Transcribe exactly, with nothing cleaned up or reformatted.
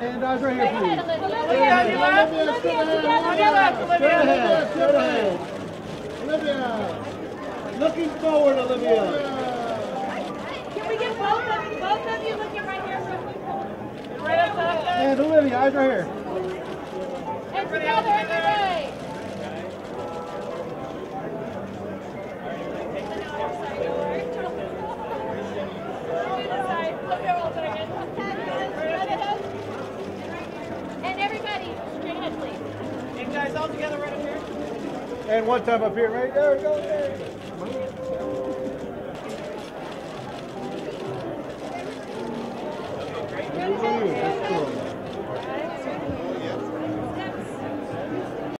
And eyes right here, please. Olivia, looking forward, Olivia. Can we get both of you, both of you looking right here? Right up top. And Olivia, eyes right here. And together, everybody. And one time up here, right there, go there.